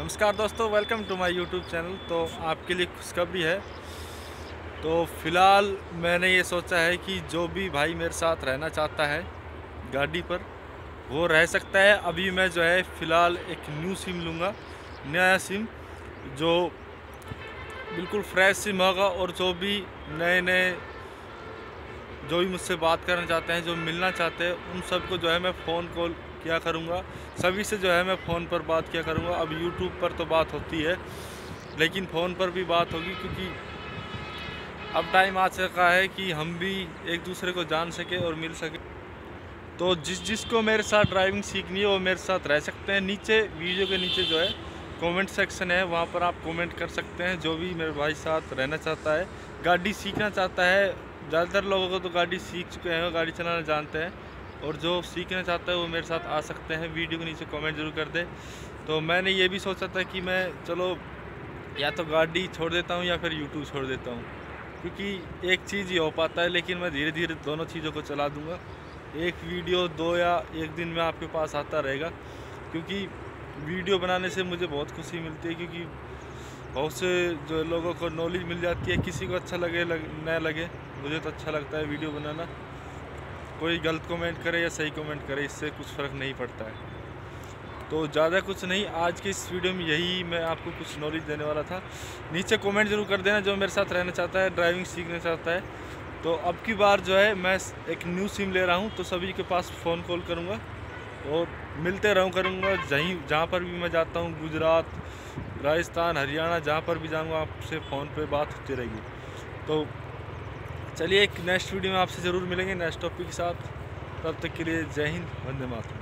नमस्कार दोस्तों, welcome to my YouTube channel. तो आपके लिए खुशखबरी है। तो फ़िलहाल मैंने ये सोचा है कि जो भी भाई मेरे साथ रहना चाहता है गाड़ी पर वो रह सकता है। अभी मैं जो है फ़िलहाल एक न्यू सिम लूँगा, नया सिम जो बिल्कुल फ्रेश सिम होगा। और जो भी नए जो भी मुझसे बात करना चाहते हैं, जो मिलना चाहते हैं, उन सबको जो है मैं फ़ोन कॉल क्या करूँगा, सभी से जो है मैं फ़ोन पर बात क्या करूँगा। अब यूट्यूब पर तो बात होती है लेकिन फ़ोन पर भी बात होगी, क्योंकि अब टाइम आ चुका है कि हम भी एक दूसरे को जान सके और मिल सके। तो जिसको मेरे साथ ड्राइविंग सीखनी है वो मेरे साथ रह सकते हैं। नीचे वीडियो के नीचे जो है कमेंट सेक्शन है, वहाँ पर आप कमेंट कर सकते हैं। जो भी मेरे भाई साथ रहना चाहता है, गाड़ी सीखना चाहता है, ज़्यादातर लोगों को तो गाड़ी सीख चुके हैं, गाड़ी चलाना जानते हैं, और जो सीखना चाहता है वो मेरे साथ आ सकते हैं। वीडियो के नीचे कमेंट जरूर कर दे। तो मैंने ये भी सोचा था कि मैं चलो या तो गाड़ी छोड़ देता हूँ या फिर यूट्यूब छोड़ देता हूँ, क्योंकि एक चीज़ ही हो पाता है। लेकिन मैं धीरे धीरे दोनों चीज़ों को चला दूँगा। एक वीडियो दो या एक दिन में आपके पास आता रहेगा, क्योंकि वीडियो बनाने से मुझे बहुत खुशी मिलती है, क्योंकि बहुत से जो लोगों को नॉलेज मिल जाती है। किसी को अच्छा लगे ना लगे, मुझे तो अच्छा लगता है वीडियो बनाना। कोई गलत कमेंट करे या सही कमेंट करे, इससे कुछ फ़र्क नहीं पड़ता है। तो ज़्यादा कुछ नहीं, आज के इस वीडियो में यही मैं आपको कुछ नॉलेज देने वाला था। नीचे कमेंट जरूर कर देना जो मेरे साथ रहना चाहता है, ड्राइविंग सीखना चाहता है। तो अब की बार जो है मैं एक न्यू सिम ले रहा हूँ, तो सभी के पास फ़ोन कॉल करूँगा और मिलते रहूँ करूँगा। जहाँ पर भी मैं जाता हूँ, गुजरात, राजस्थान, हरियाणा, जहाँ पर भी जाऊँगा आपसे फ़ोन पर बात होती रहेगी। तो चलिए, एक नेक्स्ट वीडियो में आपसे ज़रूर मिलेंगे नेक्स्ट टॉपिक के साथ। तब तक के लिए जय हिंद, वंदे मातरम।